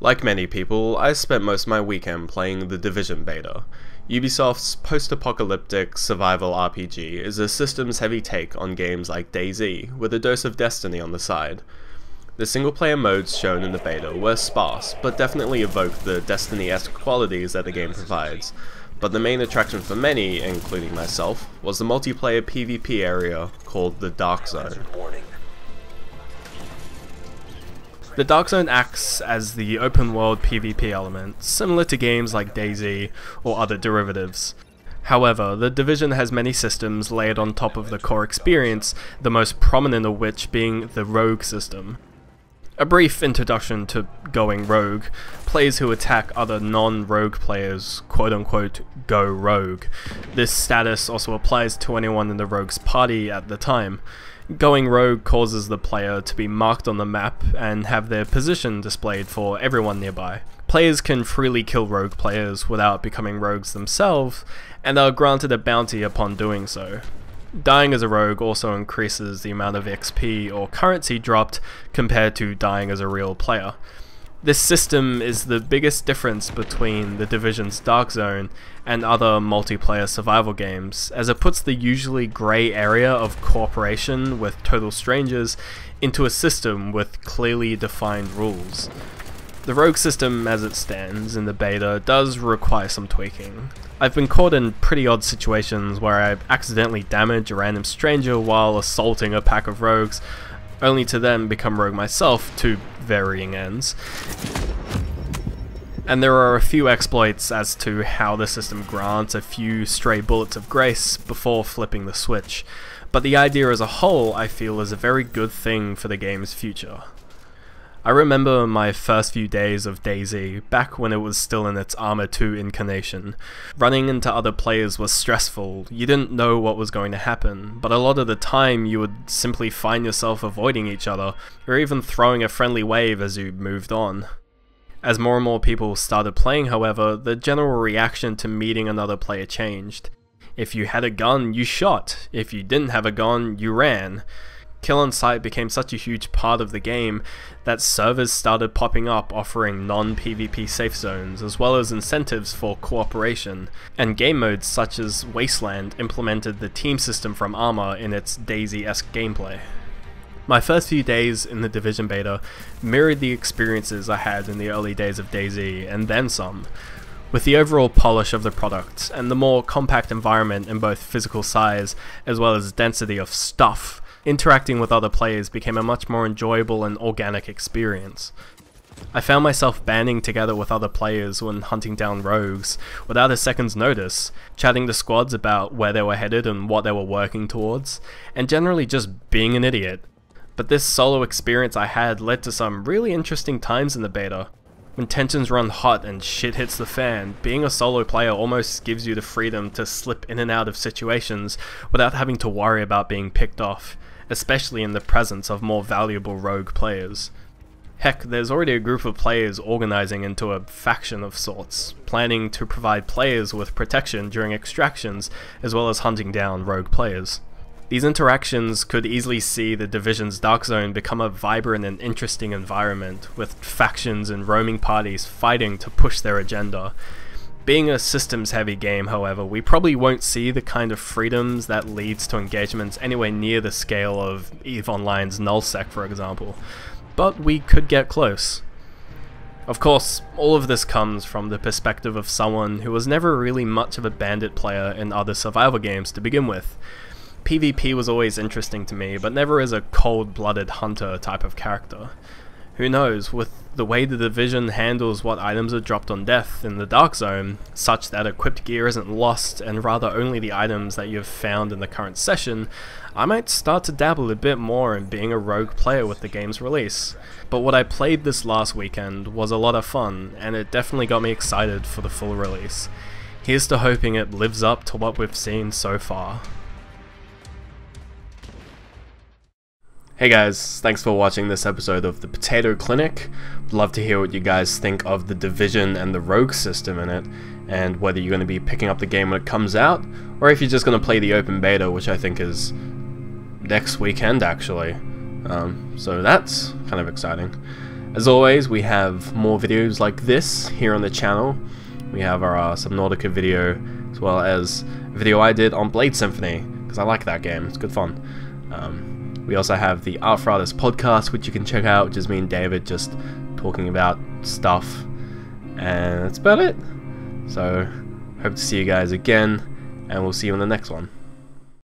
Like many people, I spent most of my weekend playing the Division beta. Ubisoft's post-apocalyptic survival RPG is a systems-heavy take on games like DayZ, with a dose of Destiny on the side. The single-player modes shown in the beta were sparse, but definitely evoke the Destiny-esque qualities that the game provides, but the main attraction for many, including myself, was the multiplayer PvP area called the Dark Zone. The Dark Zone acts as the open-world PvP element, similar to games like DayZ or other derivatives. However, the Division has many systems layered on top of the core experience, the most prominent of which being the Rogue system. A brief introduction to Going Rogue: players who attack other non-rogue players, quote-unquote, go rogue. This status also applies to anyone in the rogue's party at the time. Going Rogue causes the player to be marked on the map and have their position displayed for everyone nearby. Players can freely kill rogue players without becoming rogues themselves, and are granted a bounty upon doing so. Dying as a rogue also increases the amount of XP or currency dropped compared to dying as a real player. This system is the biggest difference between the Division's Dark Zone and other multiplayer survival games, as it puts the usually grey area of cooperation with total strangers into a system with clearly defined rules. The Rogue system as it stands in the beta does require some tweaking. I've been caught in pretty odd situations where I accidentally damage a random stranger while assaulting a pack of rogues, only to then become rogue myself to varying ends. And there are a few exploits as to how the system grants a few stray bullets of grace before flipping the switch, but the idea as a whole I feel is a very good thing for the game's future. I remember my first few days of DayZ, back when it was still in its Armor 2 incarnation. Running into other players was stressful. You didn't know what was going to happen, but a lot of the time you would simply find yourself avoiding each other, or even throwing a friendly wave as you moved on. As more and more people started playing, however, the general reaction to meeting another player changed. If you had a gun, you shot. If you didn't have a gun, you ran. Kill On Sight became such a huge part of the game that servers started popping up offering non-PvP safe zones, as well as incentives for cooperation, and game modes such as Wasteland implemented the team system from Arma in its DayZ-esque gameplay. My first few days in the Division beta mirrored the experiences I had in the early days of DayZ, and then some. With the overall polish of the product, and the more compact environment in both physical size as well as density of stuff, interacting with other players became a much more enjoyable and organic experience. I found myself banding together with other players when hunting down rogues, without a second's notice, chatting to squads about where they were headed and what they were working towards, and generally just being an idiot. But this solo experience I had led to some really interesting times in the beta. When tensions run hot and shit hits the fan, being a solo player almost gives you the freedom to slip in and out of situations without having to worry about being picked off, especially in the presence of more valuable rogue players. Heck, there's already a group of players organizing into a faction of sorts, planning to provide players with protection during extractions as well as hunting down rogue players. These interactions could easily see the Division's Dark Zone become a vibrant and interesting environment, with factions and roaming parties fighting to push their agenda. Being a systems-heavy game, however, we probably won't see the kind of freedoms that leads to engagements anywhere near the scale of EVE Online's NullSec, for example, but we could get close. Of course, all of this comes from the perspective of someone who was never really much of a bandit player in other survival games to begin with. PvP was always interesting to me, but never as a cold-blooded hunter type of character. Who knows, with the way the Division handles what items are dropped on death in the Dark Zone, such that equipped gear isn't lost and rather only the items that you've found in the current session, I might start to dabble a bit more in being a rogue player with the game's release. But what I played this last weekend was a lot of fun, and it definitely got me excited for the full release. Here's to hoping it lives up to what we've seen so far. Hey guys, thanks for watching this episode of The Potato Clinic. I'd love to hear what you guys think of the Division and the Rogue system in it, and whether you're going to be picking up the game when it comes out, or if you're just going to play the open beta, which I think is next weekend actually. So that's kind of exciting. As always, we have more videos like this here on the channel. We have our Subnautica video, as well as a video I did on Blade Symphony, because I like that game, it's good fun. We also have the Art for Artists podcast, which you can check out, which is me and David just talking about stuff, and that's about it. So, hope to see you guys again, and we'll see you in the next one.